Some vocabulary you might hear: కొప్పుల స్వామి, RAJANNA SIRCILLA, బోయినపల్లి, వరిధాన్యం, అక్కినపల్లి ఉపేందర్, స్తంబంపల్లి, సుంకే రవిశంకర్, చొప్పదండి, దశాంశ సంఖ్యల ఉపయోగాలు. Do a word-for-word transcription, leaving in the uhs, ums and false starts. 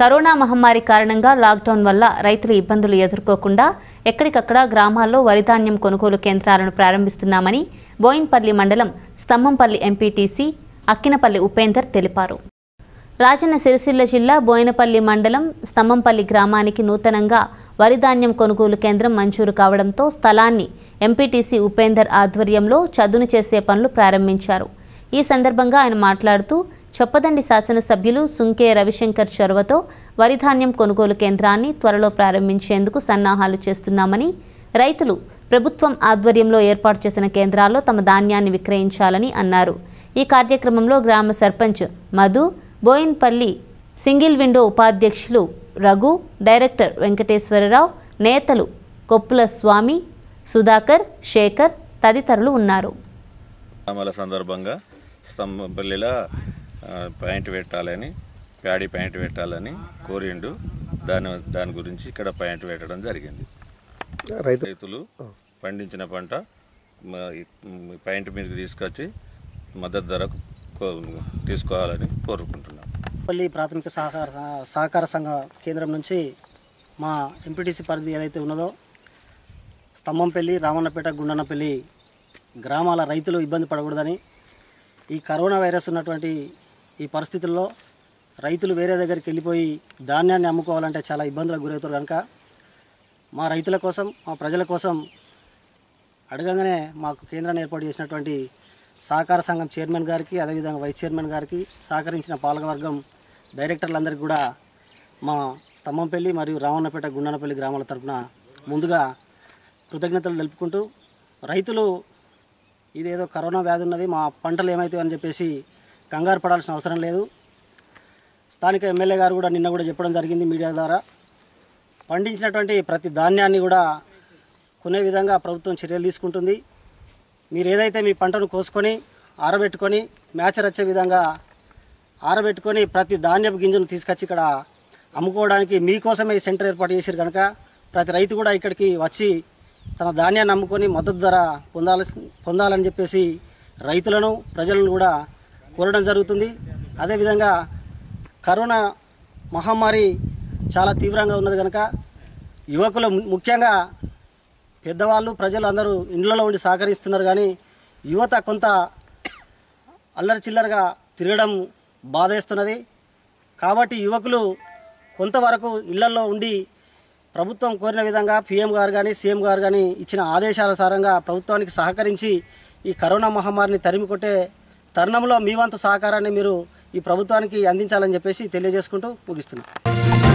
Corona మహమ్మారి కారణంగా lockdown వల్ల రైతులు ఇబ్బందులు ఎదుర్కోకుండా ఎక్కడికక్కడ గ్రామాల్లో వరిధాన్యం కొనుగోలు కేంద్రాలను ప్రారంభిస్తున్నామని బోయినపల్లి మండలం స్తంబంపల్లి ఎంపీటీసీ అక్కినపల్లి ఉపేందర్ తెలిపారు. రాజన్న సిరిసిల్ల జిల్లా బోయినపల్లి మండలం స్తంబంపల్లి గ్రామానికి నూతనంగా వరిధాన్యం కొనుగోలు కేంద్రం మంజూరు కావడంతో స్థలాన్ని ఎంపీటీసీ ఉపేందర్ ఆధ్వర్యంలో చదును చేసే పనులు ప్రారంభించారు. ఈ సందర్భంగా ఆయన మాట్లాడుతూ చొప్పదండి శాసనసభ్యులు సుంకే రవిశంకర్ చొరవతో వరిధాన్యం కొనుగోలు కేంద్రాన్ని త్వరలో ప్రారంభించేందుకు సన్నాహాలు చేస్తున్నామని, రైతులు ప్రభుత్వం ఆధ్వర్యంలో ఏర్పాటు చేసిన కేంద్రాల్లో తమ ధాన్యాన్ని విక్రయించాలని అన్నారు. ఈ కార్యక్రమంలో గ్రామ సర్పంచ్ మధు, బోయిన్పల్లి సింగిల్ విండో ఉపాధ్యక్షులు రఘు, డైరెక్టర్ వెంకటేశ్వరరావు, నేతలు కొప్పుల స్వామి, సుధాకర్, శేఖర్ తదితరులు ఉన్నారు. సందర్భంగా స్తంబంపల్లిలో పాయింట్ పెట్టాలని, ప్యాడీ పాయింట్ పెట్టాలని కోరిండు. దాని దాని గురించి ఇక్కడ పాయింట్ పెట్టడం జరిగింది. రైతులు పండించిన పంట పాయింట్ మీదకి తీసుకొచ్చి మద్దతు ధరకు తీసుకోవాలని కోరుకుంటున్నాం. పల్లి ప్రాథమిక సహకార సహకార సంఘ కేంద్రం నుంచి మా ఎంపీటీసీ పరిధి ఏదైతే ఉన్నదో స్తంబంపల్లి, రామన్నపేట, గుండన్నపల్లి గ్రామాల రైతులు ఇబ్బంది పడకూడదని, ఈ కరోనా వైరస్ ఉన్నటువంటి ఈ పరిస్థితుల్లో రైతులు వేరే దగ్గరికి వెళ్ళిపోయి ధాన్యాన్ని అమ్ముకోవాలంటే చాలా ఇబ్బందులకు గురవుతారు. కనుక మా రైతుల కోసం, మా ప్రజల కోసం అడగంగానే మాకు కేంద్రాన్ని ఏర్పాటు చేసినటువంటి సహకార సంఘం చైర్మన్ గారికి, అదేవిధంగా వైస్ చైర్మన్ గారికి, సహకరించిన పాలకవర్గం డైరెక్టర్లందరికీ కూడా మా స్తంబంపల్లి మరియు రామన్నపేట, గుండన్నపల్లి గ్రామాల తరఫున ముందుగా కృతజ్ఞతలు తెలుపుకుంటూ, రైతులు ఇదేదో కరోనా వ్యాధి ఉన్నది, మా పంటలు ఏమవుతాయి అని చెప్పేసి కంగారు పడాల్సిన అవసరం లేదు. స్థానిక ఎమ్మెల్యే గారు కూడా నిన్న కూడా చెప్పడం జరిగింది మీడియా ద్వారా, పండించినటువంటి ప్రతి ధాన్యాన్ని కూడా కొనే విధంగా ప్రభుత్వం చర్యలు తీసుకుంటుంది. మీరు ఏదైతే మీ పంటను కోసుకొని ఆరబెట్టుకొని మ్యాచర్ వచ్చే విధంగా ఆరబెట్టుకొని ప్రతి ధాన్యపు గింజను తీసుకొచ్చి ఇక్కడ అమ్ముకోవడానికి మీకోసమే ఈ సెంటర్ ఏర్పాటు చేశారు. కనుక ప్రతి రైతు కూడా ఇక్కడికి వచ్చి తన ధాన్యాన్ని అమ్ముకొని మద్దతు ధర పొందాల పొందాలని చెప్పేసి రైతులను, ప్రజలను కూడా కోరడం జరుగుతుంది. అదేవిధంగా కరోనా మహమ్మారి చాలా తీవ్రంగా ఉన్నది కనుక యువకులు, ముఖ్యంగా పెద్దవాళ్ళు, ప్రజలు అందరూ ఇండ్లలో ఉండి సహకరిస్తున్నారు. కానీ యువత కొంత అల్లరి చిల్లరగా తిరగడం బాధేస్తున్నది. కాబట్టి యువకులు కొంతవరకు ఇళ్లలో ఉండి ప్రభుత్వం కోరిన విధంగా పీఎం గారు కానీ, సీఎం గారు కానీ ఇచ్చిన ఆదేశానుసారంగా ప్రభుత్వానికి సహకరించి ఈ కరోనా మహమ్మారిని తరిమికొట్టే తరుణంలో మీ వంతు సహకారాన్ని మీరు ఈ ప్రభుత్వానికి అందించాలని చెప్పేసి తెలియజేసుకుంటూ ముగిస్తున్నాను.